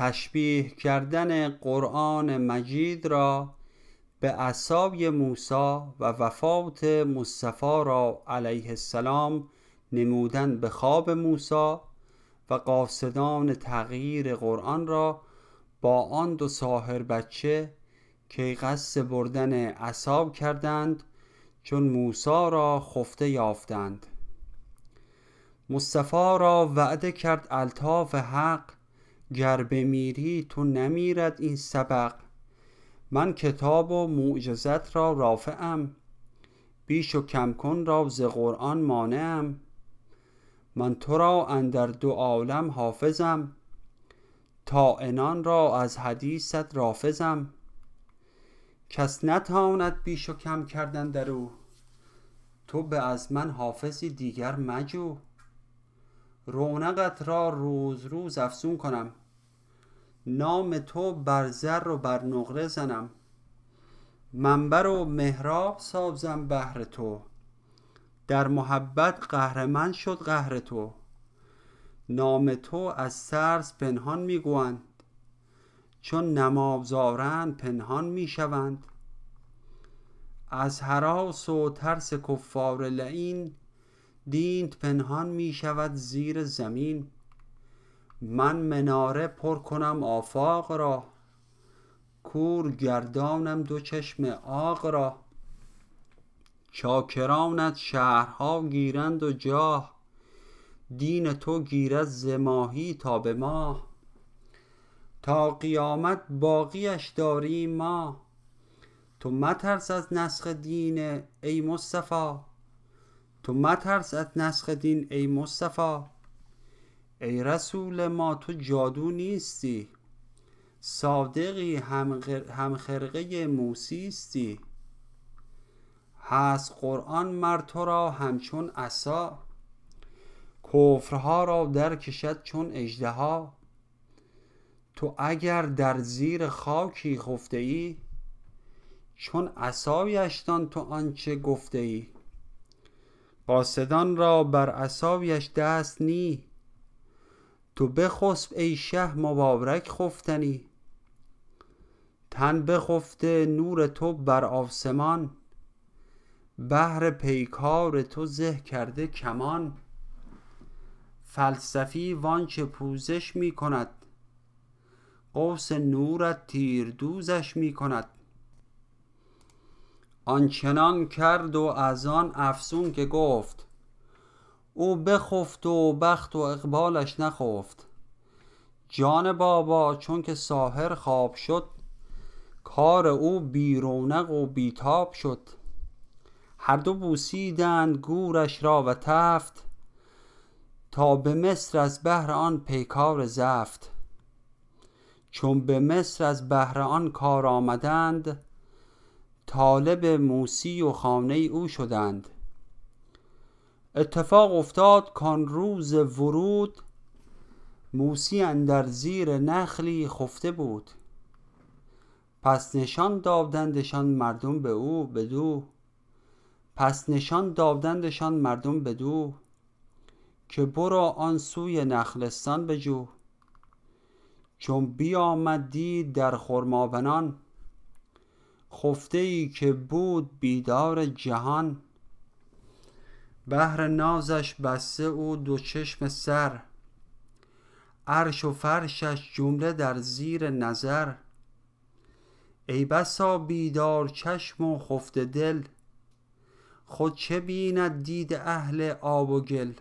تشبیه کردن قرآن مجید را به عصای موسی و وفات مصطفی را علیه السلام نمودن به خواب موسی و قاصدان تغییر قرآن را با آن دو ساحر بچه که قصد بردن عصا کردند چون موسی را خفته یافتند. مصطفی را وعده کرد الطاف حق گر بمیری تو نمیرد این سبق، من کتاب و معجزت را رافعم، بیش و کم کن را ز قرآن مانعم، من تو را اندر دو عالم حافظم، طاعنان را از حدیثت رافضم، کس نتواند بیش و کم کردن در او، تو به از من حافظی دیگر مجو، رونقت را روز روز افزون کنم، نام تو بر زر و بر نقره زنم، منبر و محراب سازم بهر تو، در محبت قهر من شد قهر تو، نام تو از سرز پنهان میگویند، چون نمازآورند پنهان میشوند، از هراس و ترس کفار لعین دینت پنهان میشود زیر زمین، من مناره پر کنم آفاق را، کور گردانم دو چشم عاق را، چاکرانت شهرها گیرند و جاه، دین تو گیرد ز ماهی تا به ماه، تا قیامت باقیش داریم ما، تو مترس از نسخ دین ای مصطفی، تو مترس از نسخ دین ای مصطفی، ای رسول ما تو جادو نیستی، صادقی هم خرقه موسیستی، هست قرآن مر تو را همچون عصا، کفرها را در کشد چون اژدها، تو اگر در زیر خاکی خفته ای، چون عصایش دان تو آنچه گفته ای، قاصدان را بر عصایش دست نی، تو بخسب ای شه مبارک خفتنی، تن بخفته نور تو بر آسمان، بهر پیکار تو زه کرده کمان، فلسفی وانچه پوزش می کند، قوس نورت تیر دوزش می کند، آنچنان کرد و از آن افسون که گفت، او بخفت و بخت و اقبالش نخفت، جان بابا چون که ساحر خواب شد، کار او بی رونق و بی تاب شد، هر دو بوسیدند گورش را و تفت، تا به مصر از بهر آن پیکار زفت، چون به مصر از بهر آن کار آمدند، طالب موسی و خانه او شدند، اتفاق افتاد کان روز ورود، موسی اندر زیر نخلی خفته بود، پس نشان دادندشان مردم به او بدو، پس نشان دادندشان مردم بدو، که برو آن سوی نخلستان بجو، چون بیامد دید در خرمابنان، خفته ای که بود بیدار جهان، بهر نازش بسته او دو چشم سر، عرش و فرشش جمله در زیر نظر، ای بسا بیدار چشم و خفته دل، خود چه بیند دید اهل آب و گل،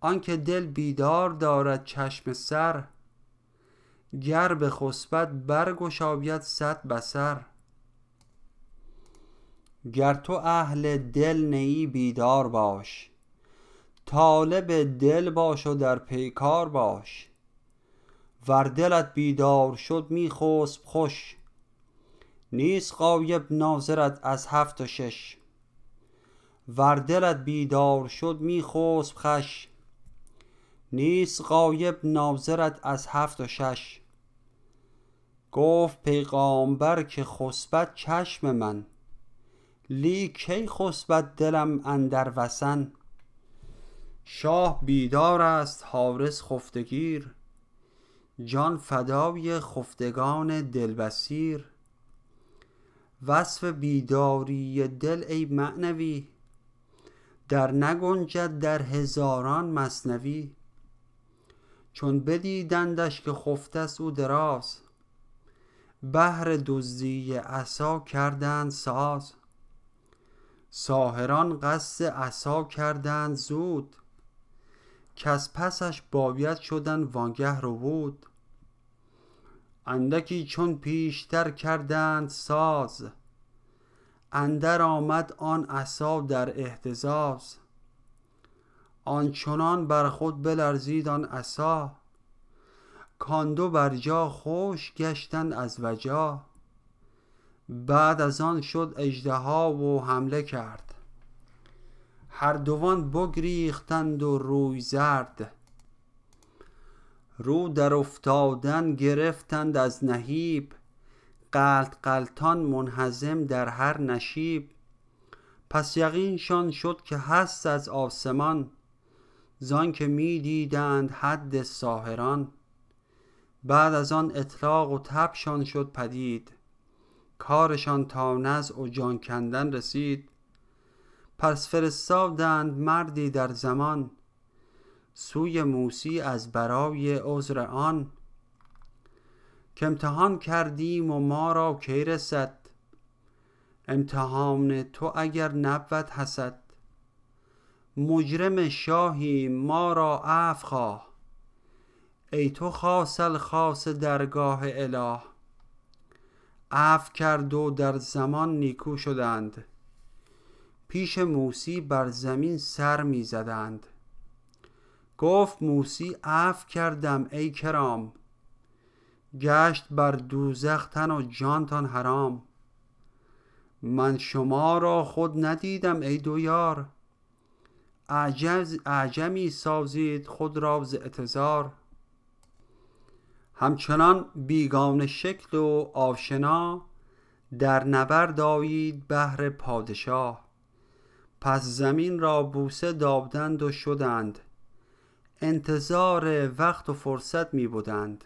آنکه دل بیدار دارد چشم سر، گر به خسبت برگشاید صد بصر، گر تو اهل دل نی بیدار باش، طالب دل باش و در پیکار باش، ور دلت بیدار شد می خسب خوش، نیست غایب ناظرت از هفت و شش، ور دلت بیدار شد می خسب خوش، نیست غایب ناظرت از هفت و شش، گفت پیغامبر که خسبت چشم من، لیک کی خسبت دلم اندر وثن، شاه بیدار است حارس خفتگیر، جان فدای خفتگان دلبسیر، وصف بیداری دل ای معنوی، در نگنجد در هزاران مثنوی. چون بدیدندش که خفته است او دراز، بهر دزدی عصا کردند ساز. ساحران قصد عصا کردند زود، کز پسش باید شدن وانگه رو بود. اندکی چون پیشتر کردند ساز، اندر آمد آن عصا در اهتزاز. آنچنان بر خود بلرزید آن عصا، کاندو بر جا خوش گشتند از وجا. بعد از آن شد اژدها و حمله کرد، هر دوان بگریختند و روی زرد. رو در افتادن گرفتند از نهیب، قلت قلتان منهزم در هر نشیب. پس یقینشان شد که هست از آسمان، زان که می دیدند حد ساحران. بعد از آن اطلاق و تبشان شد پدید، کارشان تا نزع و جان کندن رسید. پس فرستادند مردی در زمان، سوی موسی از برای عذر آن. که امتحان کردیم و ما را کی رسد، امتحان تو اگر نبود حسد. مجرم شاهی ما را عفو خواه، ای تو خاص الخاص درگاه اله. عفو کرد و در زمان نیکو شدند، پیش موسی بر زمین سر می زدند. گفت موسی عفو کردم ای کرام، گشت بر دوزخ تن و جانتان حرام. من شما را خود ندیدم ای دو یار، اعجمی سازید خود را ز اعتذار. همچنان بیگانه شکل و آشنا، در نبرد آیید بهر پادشاه. پس زمین را بوسه دادند و شدند، انتظار وقت و فرصت می بودند.